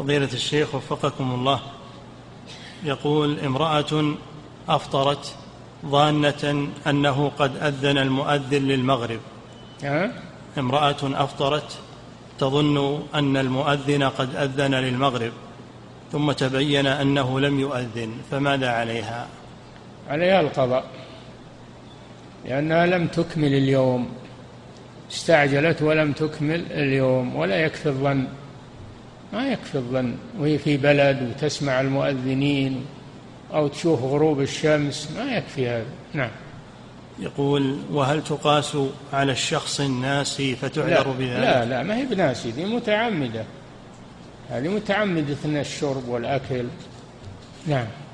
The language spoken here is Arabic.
فضيلة الشيخ وفقكم الله، يقول: امرأة أفطرت ظانة أنه قد أذن المؤذن للمغرب. امرأة أفطرت تظن أن المؤذن قد أذن للمغرب ثم تبين أنه لم يؤذن، فماذا عليها؟ عليها القضاء، لأنها لم تكمل اليوم، استعجلت ولم تكمل اليوم، ولا يكفي الظن، ما يكفي الظن، وهي في بلد وتسمع المؤذنين أو تشوف غروب الشمس، ما يكفي هذا. نعم. يقول: وهل تقاس على الشخص الناسي فتعذر بذلك؟ لا، ما هي بناسي، دي متعمدة، هذه متعمدة الشرب والأكل. نعم.